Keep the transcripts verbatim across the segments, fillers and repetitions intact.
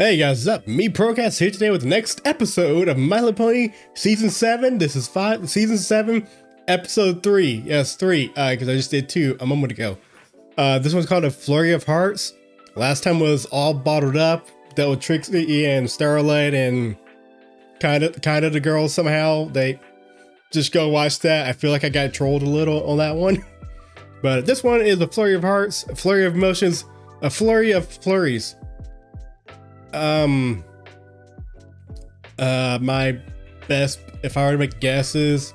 Hey guys, what's up? Me Procast here today with the next episode of My Little Pony Season seven. This is five, Season seven, Episode three. Yes, three, because uh, I just did two a moment ago. Uh, this one's called A Flurry of Hearts. Last time was all bottled up, dealt with Trixie and Starlight and kind of kind of the girls somehow. They just go watch that. I feel like I got trolled a little on that one. But this one is A Flurry of Hearts, A Flurry of Emotions, A Flurry of Flurries. Um, uh, my best, if I were to make guesses,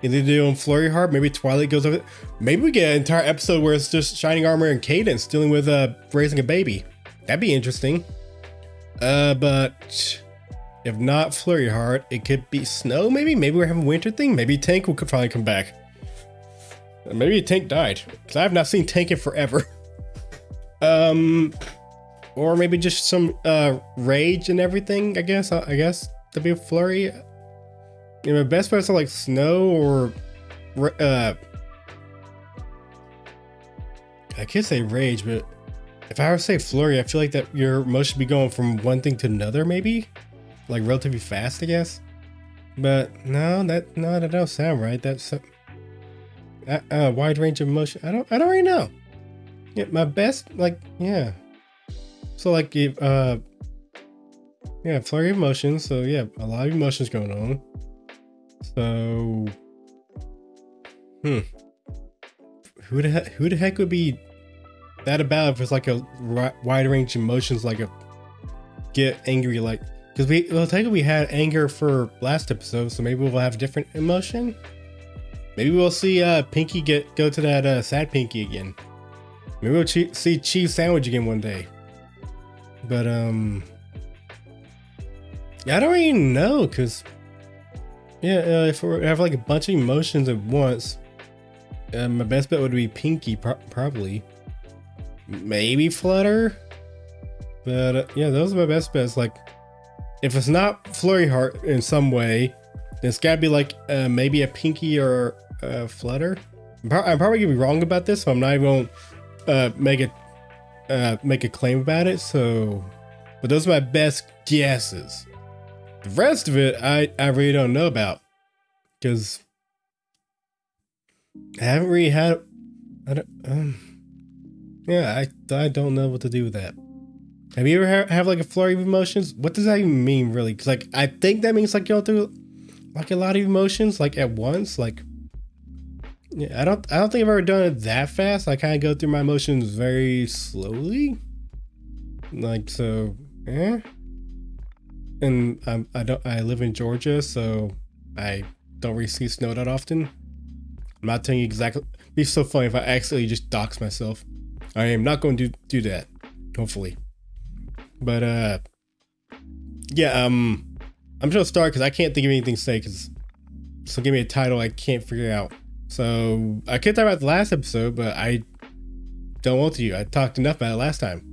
either doing Flurry Heart, maybe Twilight goes over. Maybe we get an entire episode where it's just Shining Armor and Cadence dealing with, uh, raising a baby. That'd be interesting. Uh, but if not Flurry Heart, it could be Snow. Maybe, maybe we're having a winter thing. Maybe Tank will finally come back. Maybe Tank died, because I have not seen Tank in forever. um... Or maybe just some uh, rage and everything, I guess. I, I guess that'd be a flurry. You know, best bets are like snow or... Uh, I can't say rage, but if I were to say flurry, I feel like that your emotion should be going from one thing to another, maybe? Like relatively fast, I guess. But no, that no, that don't sound right. That's a uh, uh, wide range of emotion. I don't, I don't really know. Yeah, my best, like, yeah. So like, uh, yeah, flurry of emotions. So yeah, a lot of emotions going on. So, hmm, who the heck, who the heck would be that about if it's like a wide range of emotions, like a get angry, like, cause we, well, technically we had anger for last episode. So maybe we'll have a different emotion. Maybe we'll see uh, Pinkie get, go to that uh, sad Pinkie again. Maybe we'll che see Cheese Sandwich again one day. But, um, I don't even know, because, yeah, uh, if we have like a bunch of emotions at once, uh, my best bet would be Pinkie, pro probably. Maybe Flutter? But, uh, yeah, those are my best bets. Like, if it's not Flurry Heart in some way, then it's got to be like uh, maybe a Pinkie or a Flutter. I'm, pro I'm probably going to be wrong about this, so I'm not even going to uh, make it. Uh, make a claim about it, so but those are my best guesses. The rest of it I, I really don't know about, because I haven't really had I don't um, yeah I, I don't know what to do with that. Have you ever ha have like a flurry of emotions? What does that even mean, really? Because like I think that means like going through like a lot of emotions like at once. Like Yeah, I don't I don't think I've ever done it that fast. I kind of go through my emotions very slowly. Like so, eh? And I'm, I don't I live in Georgia, so I don't really see snow that often. I'm not telling you exactly. It'd be so funny if I actually just dox myself. I am not going to do, do that, hopefully. But uh yeah, um I'm just gonna start because I can't think of anything to say, cuz so give me a title I can't figure out. So I could talk about the last episode, but I don't want to. I talked enough about it last time.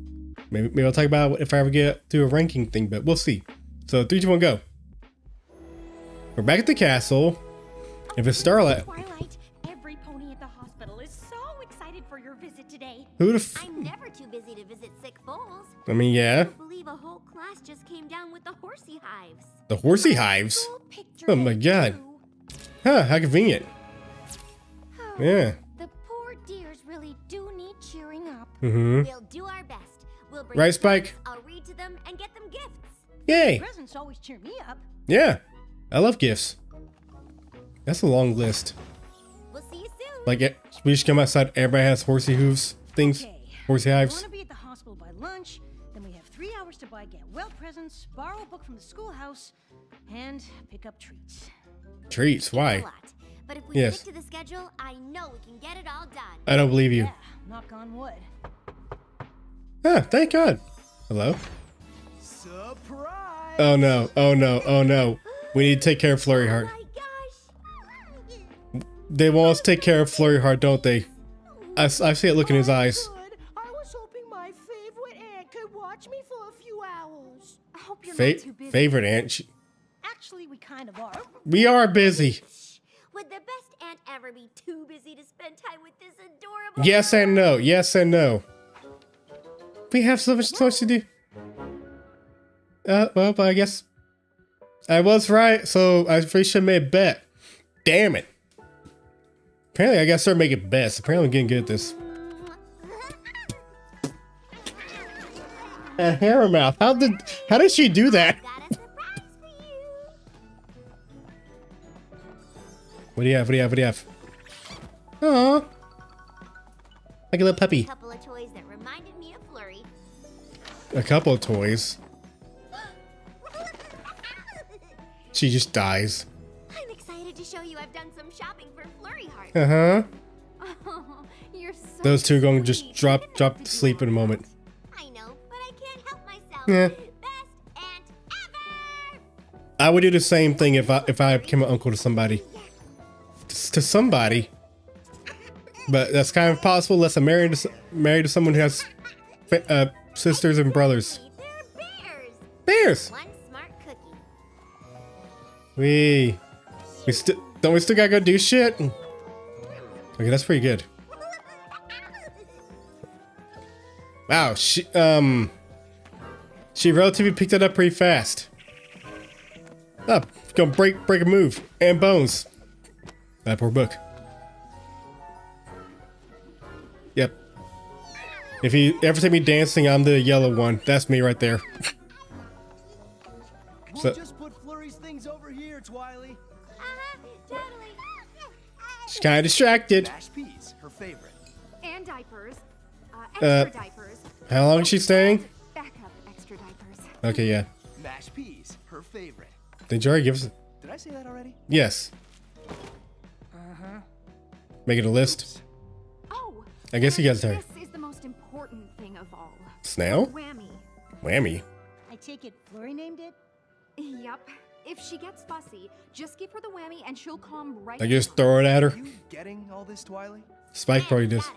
Maybe, maybe I'll talk about it if I ever get to a ranking thing, but we'll see. So three, two, one, go. We're back at the castle. If it's Starlight. Twilight, every pony at the hospital is so excited for your visit today. Who the f- I'm never too busy to visit sick foals. I mean, yeah. I can't believe a whole class just came down with the horsey hives. The horsey hives? Oh my god. Huh, how convenient. Yeah. The poor dears really do need cheering up. Mm-hmm. We'll do our best. We'll bring right, Spike. Gifts. I'll read to them and get them gifts. Yay! Presents always cheer me up. Yeah, I love gifts. That's a long list. We'll see you soon. Like it, we just come outside. Everybody has horsey hooves, things, okay. Horsey hives. We want to be at the hospital by lunch. Then we have three hours to buy get well presents, borrow a book from the schoolhouse, and pick up treats. Treats? Why? But if we yes. stick to the schedule, I know we can get it all done. I don't believe you. Yeah, knock on wood. Ah, thank God. Hello? Surprise! Oh no, oh no, oh no. We need to take care of Flurry Heart. Oh my gosh. They want us to take care of Flurry Heart, don't they? I, I see it look in his eyes. I was hoping my favorite aunt could watch me for a few hours. I hope you're Fa not too busy. Favorite aunt? She Actually, we kind of are. We are busy. Would the best aunt ever be too busy to spend time with this adorable Yes and no, yes and no. We have so much, so much to do. uh, well, but I guess I was right, so I should have made a bet. Damn it. Apparently, I gotta start making bets. Apparently, I'm getting good at this. A hair mouth. How did, how did she do that? What do you have? What do you have? What do you have? Aww. Like a little puppy. A couple of toys that reminded me of Flurry. A couple of toys. She just dies. I'm excited to show you I've done some shopping for Flurry Heart. Uh-huh. Oh, you're so Those two are going to just drop drop to sleep in a moment. I know, but I can't help myself. Yeah. Best aunt ever. I would do the same thing if I if I became an uncle to somebody. To somebody, but that's kind of possible unless I'm married to, married to someone who has uh, sisters and brothers. Bears. Bears. One smart cookie. We, we still don't we still gotta go do shit. Okay, that's pretty good. Wow, she um, she relatively picked it up pretty fast. Oh, gonna break break a move and bones. That poor book. Yep. If you ever see me dancing, I'm the yellow one. That's me right there. We'll so, just put Flurry's things over here, Twilight. Uh-huh, totally. She's kind of distracted. Dash peas, her favorite. And diapers. Uh, extra uh, diapers. How long is she staying? Backup extra diapers. Okay, yeah. Dash peas, her favorite. Did Jerry give us? Did I say that already? Yes. Make it a list. Oh, I guess you guys are. This is the most important thing of all. Snail? Whammy. Whammy. I take it Flurry named it? Yep. If she gets fussy, just give her the whammy and she'll calm right down. I just throw it at her. Are you getting all this, Twilight? Spike yeah, probably does.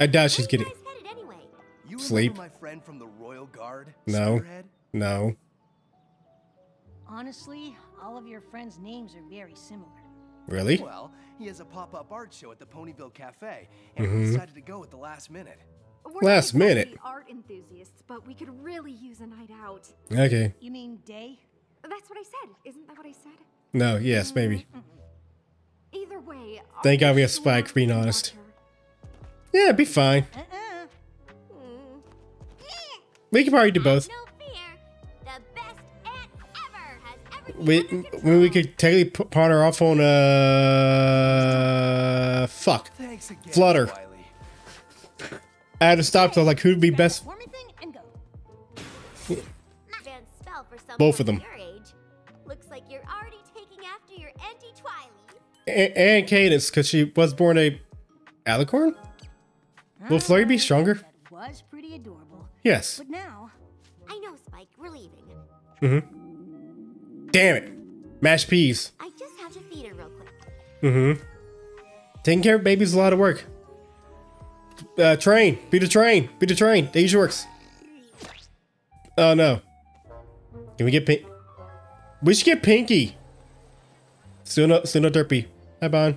I doubt she's getting anyway? You sleep. My friend from the Royal Guard? No. Spearhead? No. Honestly, all of your friends' names are very similar. Really? Well, he has a pop-up art show at the Ponyville Cafe, and mm-hmm. we decided to go at the last minute. We're last not minute. Art enthusiasts, but we could really use a night out. Okay. You mean day? That's what I said. Isn't that what I said? No. Yes, maybe. Mm-hmm. Either way. Thank God we have Spike. For being honest. Yeah, it'd be fine. Uh-uh. Mm. We could probably do both. We, when we could technically pawn her off on uh fuck again, Flutter. Wiley. I had to stop to so like who'd be best. Both of them. Looks like you're already taking after your auntie Twilight. And, and Cadence, because she was born a alicorn. Will Flurry be stronger? That was pretty adorable. Yes. But now I know Spike. We're leaving. Mm-hmm. Damn it. Mashed peas. I just have to feed her real quick. Mm-hmm. Taking care of babies is a lot of work. Uh, train. Beat the train. Beat the train. They usually works. Oh, no. Can we get Pink? We should get Pinkie. Still no, still no Derpy. Hi, Bon.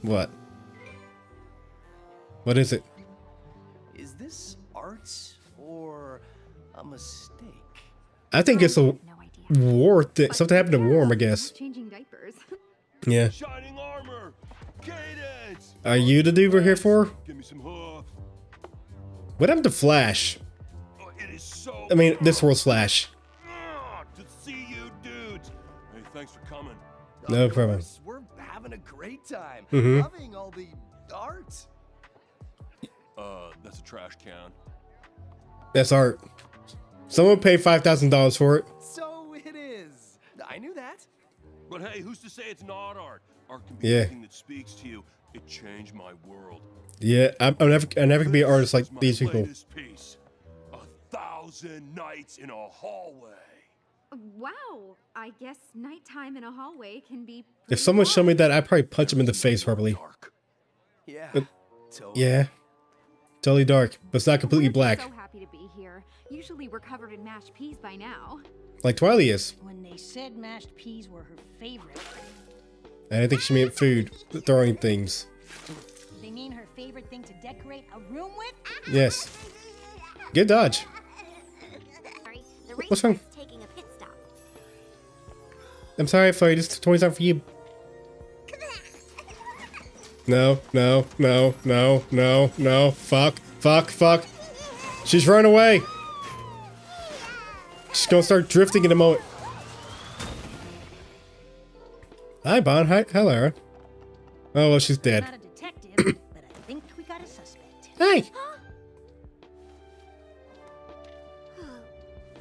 What? What is it? Is this arts or a mistake? I think it's a... War thing. Something happened to Worm, I guess. Changing diapers. Yeah. Shining Armor. Cadence. Are you the dude we're here for? Give me some hoof. What happened to Flash? Oh, it is so I mean, this world's Flash. To see you dudes. Hey, thanks for coming. No problem. We're having a great time. Mm-hmm. Loving all the art. Uh, that's a trash can. That's art. Someone paid five thousand dollars for it. So I knew that. But hey, who's to say it's not art? Art can be yeah. anything that speaks to you. It changed my world. Yeah, I'm, I'm never, I never can be an artist like these people. Piece. A thousand nights in a hallway. Wow, I guess nighttime in a hallway can be. If someone showed me that, I'd probably punch him in the face, probably. Dark. Yeah. But, totally. Yeah. Totally dark, but it's not completely black. So happy to be here. Usually we're covered in mashed peas by now. Like Twilight is. When they said mashed peas were her favorite. And I think she meant food, throwing things. They mean her favorite thing to decorate a room with? Yes. Good dodge. What's wrong? Taking a pit stop. I'm sorry, Flurry. This toy's not for you. No, no, no, no, no, no. Fuck, fuck, fuck. She's run away. She's gonna start drifting in a moment. Hi, Bon. Hi, hello. Oh well, she's dead. I'm not a detective, but I think we got a suspect. Hey.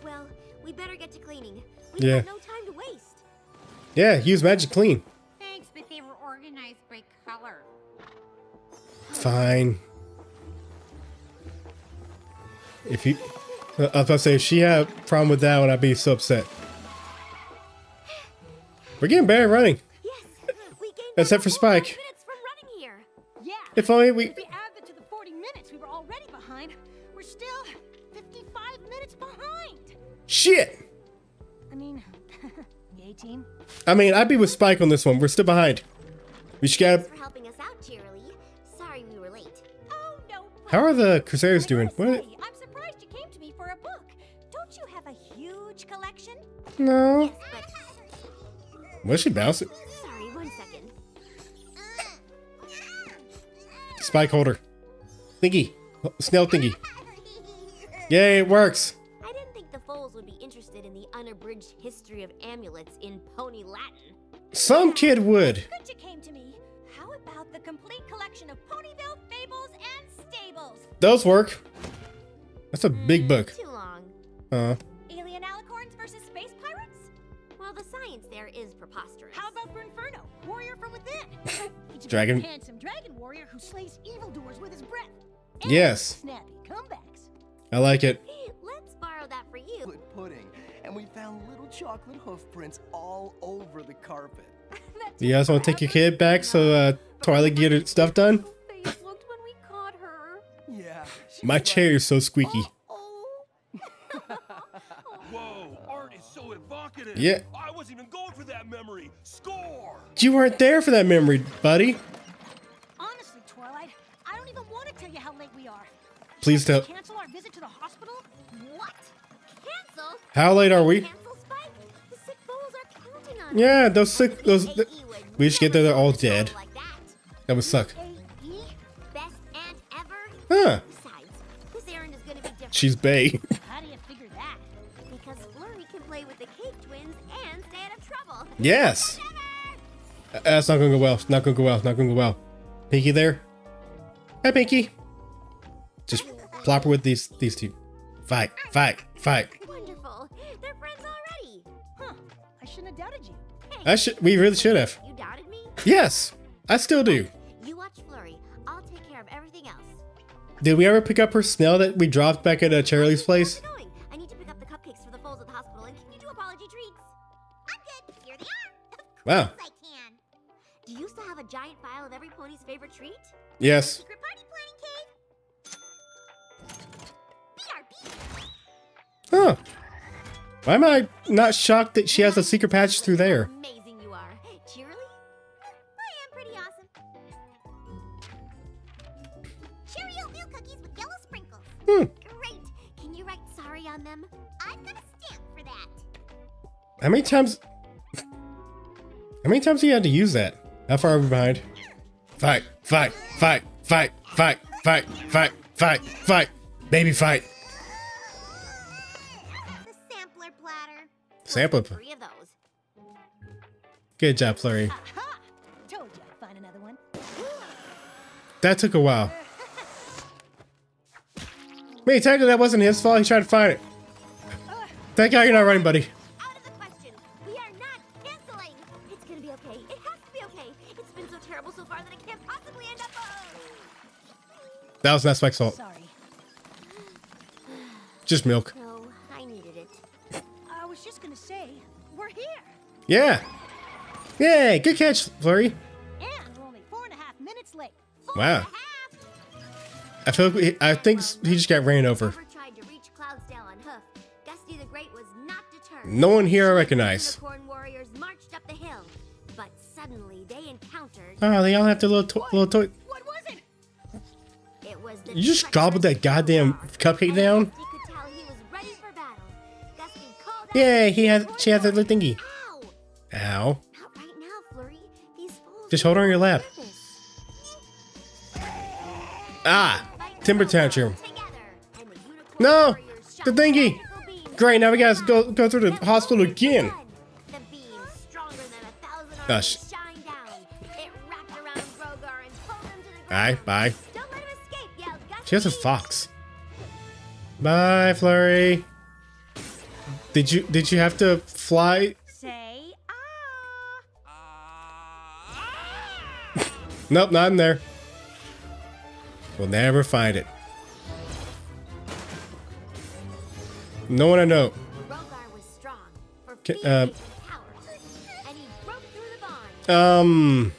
Well, we better get to cleaning. We yeah. have no time to waste. Yeah, use magic clean. Thanks, but they were organized by color. Fine. If you, I was about to say, if she had a problem with that one, I'd be so upset. We're getting better at running. Yes, we gained except for Spike. Minutes from running here. Yeah. If only we. If we add that to the forty minutes we were already behind, we're still fifty-five minutes behind. Shit. I mean, yay team. I mean, I'd be with Spike on this one. We're still behind. We should get. Thanks for helping us out, Cheerilee. Sorry we were late. Oh no. How are the Crusaders doing? What? No. Where's she bouncing? Sorry, one second. Spike holder. Thingy. Snail thingy. Yay, it works. I didn't think the foals would be interested in the unabridged history of amulets in pony Latin. Some kid would. Good you came to me. How about the complete collection of Ponyville fables and stables? Those work. That's a big book. Too long. Uh-huh. There is preposterous. How about Brinferno, warrior from within? Dragon. Handsome dragon warrior who slays evildoers with his breath. And yes. Snappy comebacks. I like it. Let's borrow that for you. Good pudding, and we found little chocolate hoof prints all over the carpet. You guys want to take your kid back so uh, Twilight can get her stuff done? Face looked when we caught her. Yeah. My chair is so squeaky. Oh, oh. Whoa, art is so evocative. Yeah. I wasn't even going for that memory. Score! You weren't there for that memory, buddy. Honestly, Twilight, I don't even want to tell you how late we are. Please tell. Cancel our visit to the hospital? What? Cancel? How late are we? Cancel, Spike? The sick fools are counting on yeah, those sick those th we should get there, they're all dead. Like that. that would suck. A E? Best aunt ever? Huh. Besides, this errand is gonna be different. She's bae. Yes. Uh, that's not gonna go well. It's not gonna go well. It's not gonna go well. Pinkie there. Hi, Pinkie. Just plop her with these these two. Fight, fight, fight. Wonderful. They're friends already. Huh? I shouldn't have doubted you. Hey, I should. We really should have. You doubted me? Yes. I still do. You watch Flurry. I'll take care of everything else. Did we ever pick up her snail that we dropped back at uh, Cherylie's place? I need to pick up the cupcakes for the foals at the hospital, and can you do apology treats? Wow. I can. Do you still have a giant file of every pony's favorite treat? Yes. Secret party planning, Kate. B R B. Huh. Why am I not shocked that she has a secret patch through there? Amazing you are. Cheerilee? I am pretty awesome. Cheerio meal cookies with yellow sprinkles. Hmm. Great. Can you write sorry on them? I've got a stamp for that. How many times... How many times do you have to use that? How far are we behind? Fight, fight, fight, fight, fight, fight, fight, fight, fight, baby fight. The sampler platter. Sampler platter. Three of those. Good job, Flurry. Aha! Told you I'd find another one. That took a while. Wait, technically that wasn't his fault. He tried to find it. Thank God you're not running, buddy. That was not Spike's fault. Sorry. Just milk. No, I needed it. I was just gonna say, we're here. Yeah. Yay! Good catch, Flurry. And we're only four and a half minutes late. Four wow. And a half. I feel. Like he, I think he just got ran over. Tried to reach Cloudsdale on hoof. Gusty the Great was not deterred. No one here I recognize. The corn warriors marched up the hill, but suddenly they encountered. Oh, they all have their little to little toy. You just gobbled that goddamn cupcake down? Yeah, he has. She has a little thingy. Ow! Ow. Not right now, Flurry. These fools. Just hold her on your lap. Ah, timber tantrum. No, the thingy. Great. Now we gotta go go through the hospital again. Gosh. Bye, bye. She has a fox. Bye, Flurry. Did you did you have to fly? Say ah. Nope, not in there. We'll never find it. No one I know. Uh, um,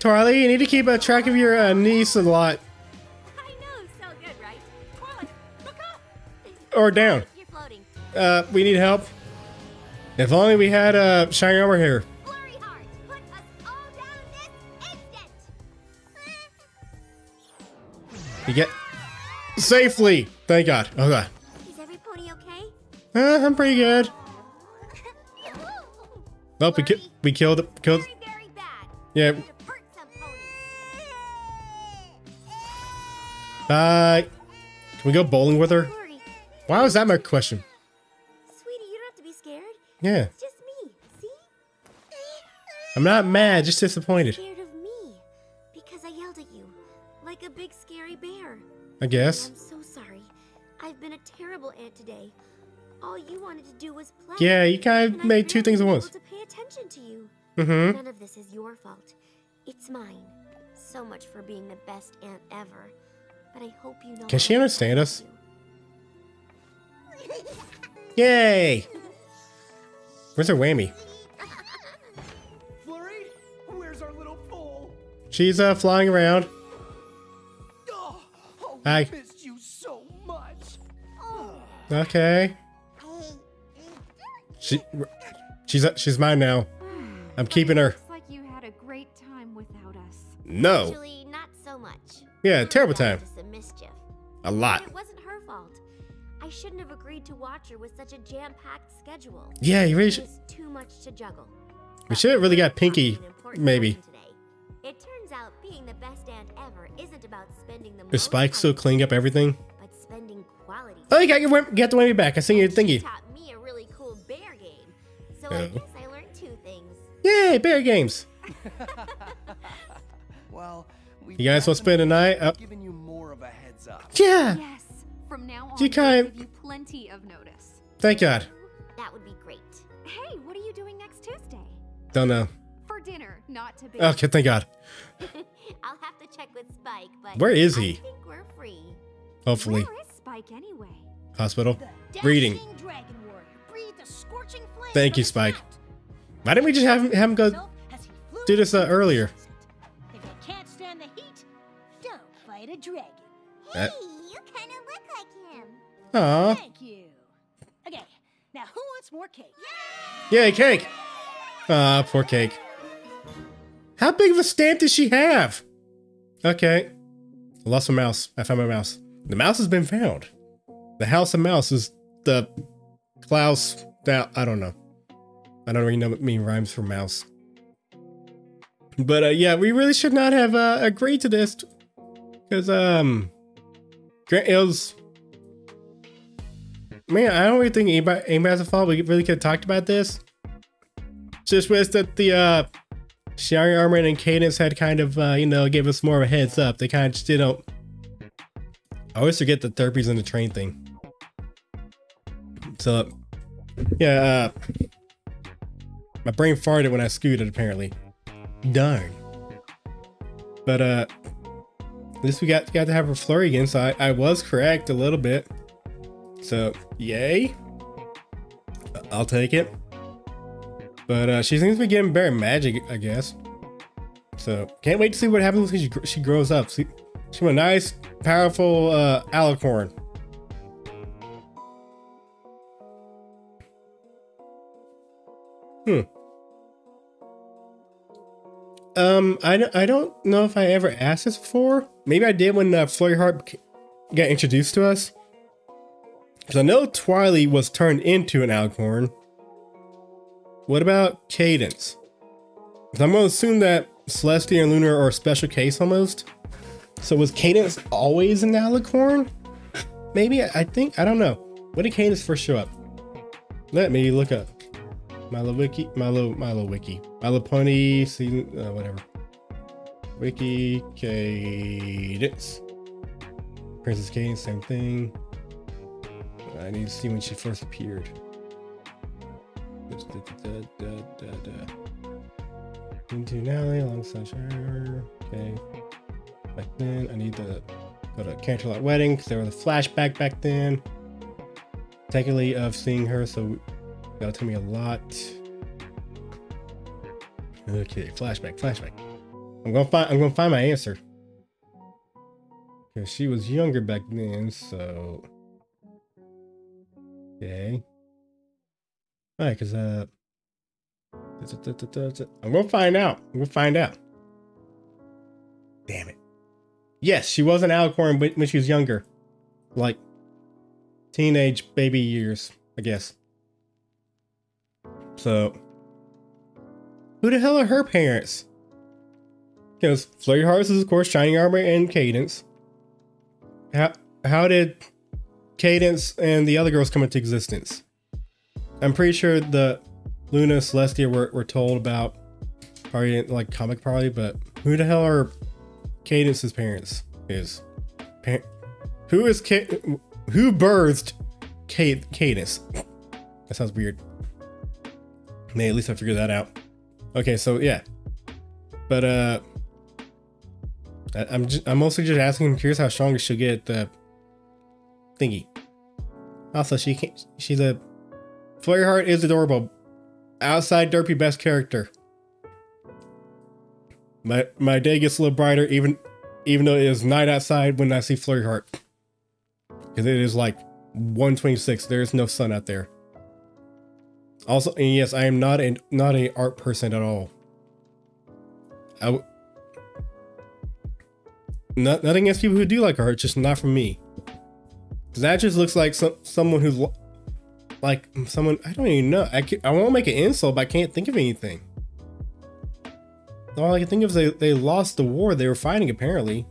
Torley, you need to keep a track of your uh, niece a lot. I know, so good, right? Torley, look up. Or down. Uh, we need help. If only we had uh, Shining Armor here. Flurry Heart, put us all down this instant. You get safely. Thank God. Oh God. Is every pony okay? Uh, I'm pretty good. Well, we ki we killed killed. Very, very bad. Yeah. Bye. Can we go bowling with her? Why was that my question? Yeah. It's just me, see? I'm not mad, just disappointed. Scared of me because I yelled at you like a big scary bear. I guess. And I'm so sorry. I've been a terrible aunt today. All you wanted to do was play. Yeah, you kind of and made two things at once. To pay attention to you. Mm-hmm. None of this is your fault. It's mine. So much for being the best aunt ever. But I hope you know. Can she understand us? Yay! Where's her whammy? Flurry, where's our little foal? She's uh flying around. Oh, oh, I missed you so much. Oh. Okay. She, she's uh, she's mine now. I'm keeping her. Looks like you had a great time without us. No. Actually, not so much. Yeah, terrible time. Some mischief. A lot. It wasn't her fault. I shouldn't have agreed to watch her with such a jam-packed schedule. Yeah, you really should. Too much to juggle. We should have really got Pinkie, maybe. It turns out being the best aunt ever isn't about spending the. Is Spike still cleaning up everything? But spending quality. Oh, you got your got the whammy back. I seen your thingy. She taught me a really cool bear game, so oh. I guess I learned two things. Yay, bear games! Well, we you guys want to spend the night? Uh, giving you more of a heads up. Yeah. Yes. From now on, I'll give you plenty of notice. Thank God. That would be great. Hey, what are you doing next Tuesday? Don't know. For dinner, not to be. Okay, thank God. I'll have to check with Spike, but where is he? I think we're free. Hopefully. Where is Spike anyway? Hospital. Reading. Dragon warrior breathed a scorching flame. Thank you, Spike. Why didn't we just have him, have him go do this uh, earlier? If you can't stand the heat, don't fight a dragon. Hey. That Aww. Thank you. Okay, now who wants more cake? Yay, Yay cake! Ah, uh, poor cake. How big of a stamp does she have? Okay. I lost my mouse. I found my mouse. The mouse has been found. The house of mouse is the Klaus. That I don't know. I don't really know what mean rhymes for mouse. But uh, yeah, we really should not have uh, agreed to this, because um, it was. Man, I don't really think anybody, anybody has a fault. We really could have talked about this. Just wish that the uh, Shining Armor and Cadence had kind of, uh, you know, gave us more of a heads up. They kind of just didn't. I always forget the Derpy's in the train thing. So, yeah. Uh, my brain farted when I scooted, apparently. Darn. But uh, at least we got, got to have a Flurry again, so I, I was correct a little bit. So, yay. I'll take it. But uh, she seems to be getting better magic, I guess. So, can't wait to see what happens when she, she grows up. She, she's a nice, powerful uh, alicorn. Hmm. Um, I, I don't know if I ever asked this before. Maybe I did when uh, Flurry Heart got introduced to us. Because I know Twilight was turned into an alicorn. What about Cadence? Because I'm going to assume that Celestia and Luna are a special case almost. So was Cadence always an alicorn? Maybe, I think, I don't know. When did Cadence first show up? Let me look up. My little wiki, my little, my little wiki. My Little Pony, see, uh, whatever. Wiki, Cadence. Princess Cadence, same thing. I need to see when she first appeared. Into an alley alongside her. Okay. Back then, I need to go to Canterlot Wedding because there was a flashback back then. Particularly of seeing her, so that'll tell me a lot. Okay, flashback, flashback. I'm gonna find. I'm gonna find my answer. Cause she was younger back then, so. Okay. All right, cause uh, I'm gonna find out. We'll find out. Damn it. Yes, she was an alicorn when she was younger, like teenage baby years, I guess. So, who the hell are her parents? Because Flurry Heart is, of course, Shining Armor and Cadence. How, how did Cadence and the other girls come into existence? I'm pretty sure the Luna and Celestia were, were told about, probably like comic probably, but who the hell are Cadence's parents? Is par who is Ca who birthed Ca Cadence? That sounds weird. Man, at least I figured that out. Okay, so yeah, but uh. I'm just, I'm mostly just asking. I'm curious how strong she'll get the thingy. Also, she can't. She's a Flurry Heart is adorable. Outside Derpy, best character. My my day gets a little brighter, even even though it is night outside when I see Flurry Heart, because it is like one twenty-six. There is no sun out there. Also, and yes, I am not a not a art person at all. I. Not, nothing against people who do like art, just not for me. That just looks like some someone who's like someone I don't even know. I can, I won't make an insult, but I can't think of anything. All I can think of is they they lost the war they were fighting. Apparently,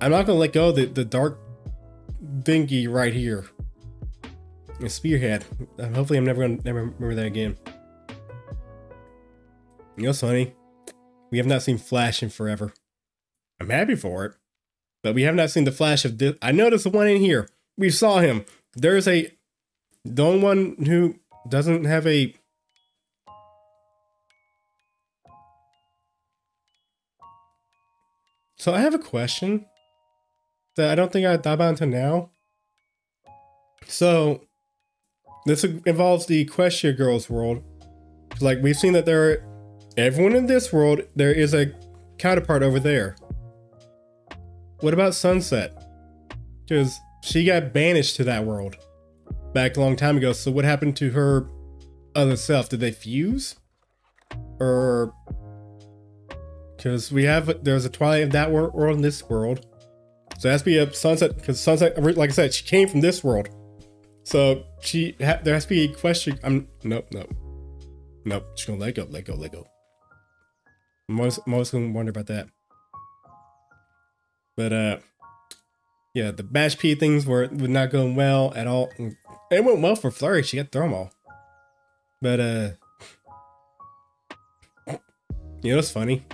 I'm not gonna let go of the the dark thingy right here. A spearhead. Hopefully, I'm never gonna never remember that again. You know what's funny? We have not seen Flash in forever. I'm happy for it, but we have not seen the Flash of this. I noticed the one in here. We saw him. There's a, the only one who doesn't have a. So I have a question that I don't think I thought about until now. So this involves the Equestria Girls world. Like we've seen that there are, everyone in this world, there is a counterpart over there. What about Sunset? Because she got banished to that world back a long time ago. So what happened to her other self? Did they fuse? Or because we have, there's a Twilight of that world or in this world. So it has to be a Sunset, because Sunset, like I said, she came from this world. So she, there has to be a question. I'm, nope, nope. Nope, just gonna let go, let go, let go. I'm always, I'm always gonna wonder about that. But uh, yeah, the Bash P things were, were not going well at all. It went well for Flurry, she got thermal. But uh, you know what's funny?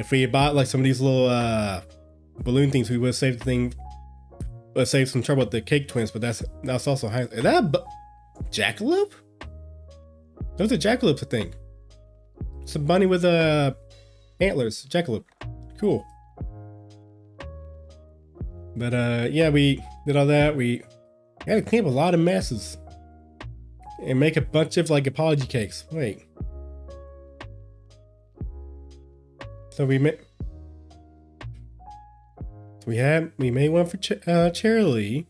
If we had bought like some of these little uh balloon things, we would have saved the thing, would have saved some trouble with the Cake Twins. But that's that's also high. Is that a jackalope? Those are jackalope, I think. It's a bunny with uh, antlers. Jackalope. Cool. But uh, yeah, we did all that. We had to clean up a lot of messes. And make a bunch of like apology cakes. Wait. So we made... So we had... We made one for Ch uh, Cheerilee.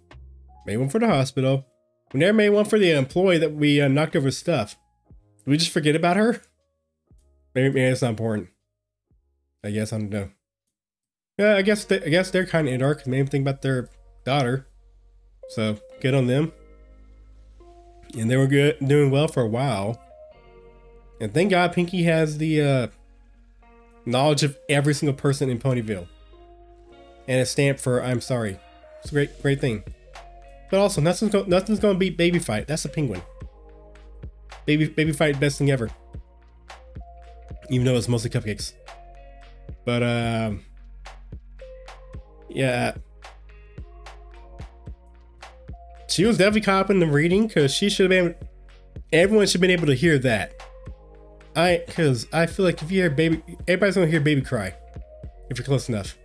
Made one for the hospital. We never made one for the employee that we uh, knocked over stuff. Did we just forget about her? Maybe, maybe it's not important. I guess I don't know. Yeah, I guess they, I guess they're kind of in dark. Maybe think about their daughter. So good on them. And they were good, doing well for a while. And thank God Pinkie has the uh, knowledge of every single person in Ponyville. And a stamp for I'm sorry. It's a great, great thing. But also, nothing's going nothing's going to beat Baby Fight. That's a penguin. Baby, baby Fight, best thing ever. Even though it's mostly cupcakes. But, um... yeah. She was definitely caught up in the reading, because she should have been... Everyone should have been able to hear that. I, because I feel like if you hear baby... Everybody's going to hear baby cry. If you're close enough.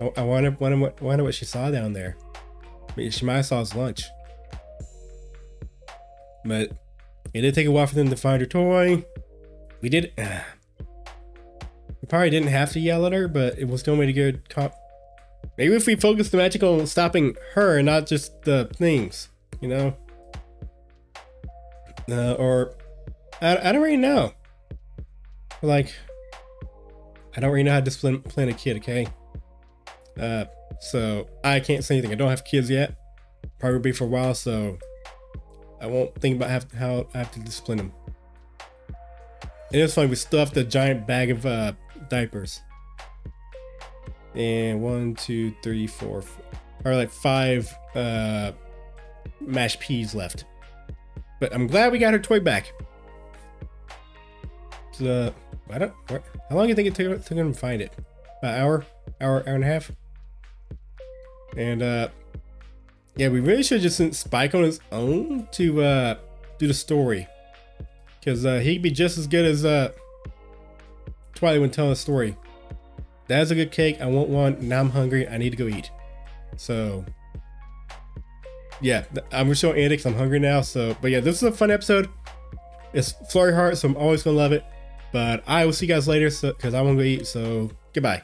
I, I wonder, wonder, wonder what she saw down there. Maybe she might have saw his lunch. But... It did take a while for them to find her toy. We did... Uh, we probably didn't have to yell at her, but it was still made a good cop. Maybe if we focused the magic on stopping her and not just the things, you know? Uh, or... I, I don't really know. Like... I don't really know how to discipline plan a kid, okay? Uh, so, I can't say anything. I don't have kids yet. Probably be for a while, so... I won't think about how I have to discipline them. And it was funny, we stuffed a giant bag of uh, diapers. And one, two, three, four, four or like five uh, mashed peas left. But I'm glad we got her toy back. So, I don't, how long do you think it took, took them to find it? About an hour, hour, hour and a half. And uh, yeah, we really should have just sent Spike on his own to uh, do the story. Because uh, he'd be just as good as uh, Twilight when telling a story. That's a good cake. I want one. Now I'm hungry. I need to go eat. So, yeah, I'm just showing antics. I'm hungry now. So, but yeah, this is a fun episode. It's Flurry Heart, so I'm always going to love it. But I will see you guys later because so, I want to go eat. So, goodbye.